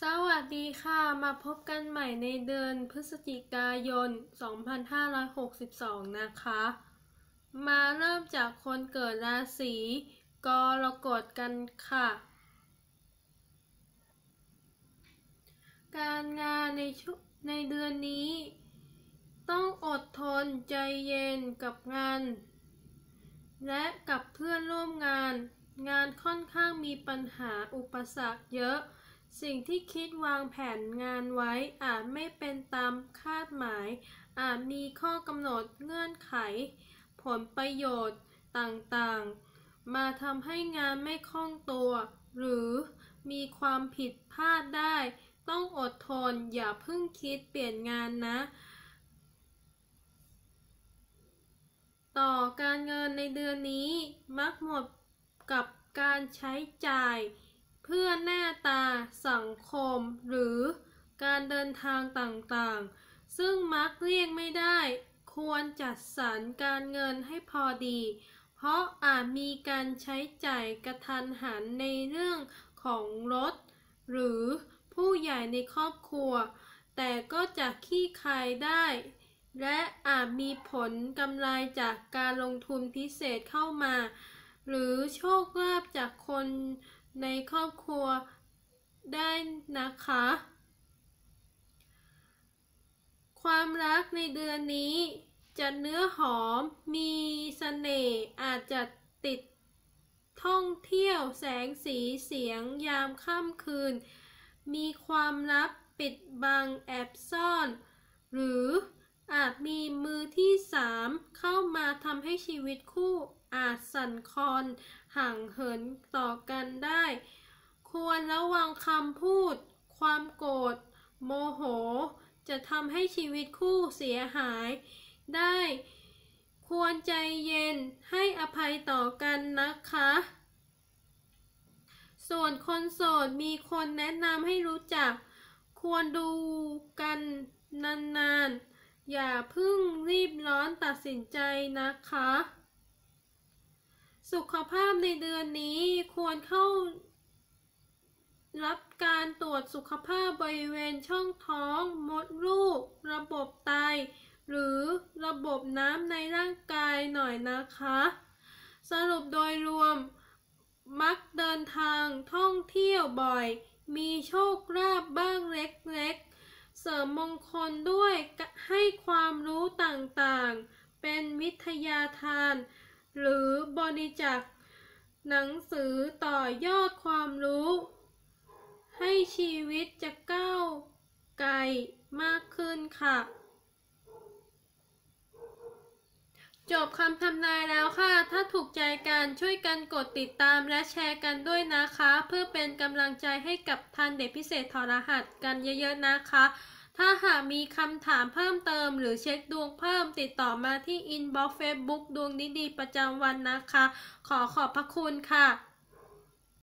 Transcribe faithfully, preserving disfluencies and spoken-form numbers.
สวัสดีค่ะมาพบกันใหม่ในเดือนพฤศจิกายนสองพันห้าร้อยหกสิบสองนะคะมาเริ่มจากคนเกิดราศีกรกฎกันค่ะการงานในช่วงในเดือนนี้ต้องอดทนใจเย็นกับงานและกับเพื่อนร่วมงานงานค่อนข้างมีปัญหาอุปสรรคเยอะสิ่งที่คิดวางแผนงานไว้อาจไม่เป็นตามคาดหมายอาจมีข้อกำหนดเงื่อนไขผลประโยชน์ต่างๆมาทำให้งานไม่คล่องตัวหรือมีความผิดพลาดได้ต้องอดทนอย่าเพิ่งคิดเปลี่ยนงานนะต่อการเงินในเดือนนี้มักหมดกับการใช้จ่ายเพื่อหน้าตาสังคมหรือการเดินทางต่างๆซึ่งมักเลี่ยงไม่ได้ควรจัดสรรการเงินให้พอดีเพราะอาจมีการใช้จ่ายกระทันหันในเรื่องของรถหรือผู้ใหญ่ในครอบครัวแต่ก็จะขี้คายได้และอาจมีผลกำไรจากการลงทุนพิเศษเข้ามาหรือโชคลาภจากคนในครอบครัวได้นะคะความรักในเดือนนี้จะเนื้อหอมมีเสน่ห์อาจจะติดท่องเที่ยวแสงสีเสียงยามค่ำคืนมีความลับปิดบังแอบซ่อนหรืออาจมีมือที่สามเข้ามาทำให้ชีวิตคู่อาจสั่นคลอนห่างเหินต่อกันได้ควรระวังคำพูดความโกรธโมโหจะทำให้ชีวิตคู่เสียหายได้ควรใจเย็นให้อภัยต่อกันนะคะส่วนคนโสดมีคนแนะนำให้รู้จักควรดูกันนานๆอย่าเพิ่งรีบร้อนตัดสินใจนะคะสุขภาพในเดือนนี้ควรเข้ารับการตรวจสุขภาพบริเวณช่องท้องมดลูกระบบไตหรือระบบน้ำในร่างกายหน่อยนะคะสรุปโดยรวมมักเดินทางท่องเที่ยวบ่อยมีโชคลาภบ้างเล็กๆเสริมมงคลด้วยให้ความรู้ต่างๆเป็นวิทยาทานหรือบริจาคหนังสือต่อยอดความรู้ให้ชีวิตจะก้าวไกลมากขึ้นค่ะจบคำทำนายแล้วค่ะถ้าถูกใจกันช่วยกันกดติดตามและแชร์กันด้วยนะคะเพื่อเป็นกำลังใจให้กับทันเด็กพิเศษถอดรหัสกันเยอะๆนะคะถ้าหากมีคำถามเพิ่มเติมหรือเช็คดวงเพิ่มติดต่อมาที่อินบ็อกซ์เฟซบุ๊กดวงดีๆประจำวันนะคะขอขอบพระคุณค่ะ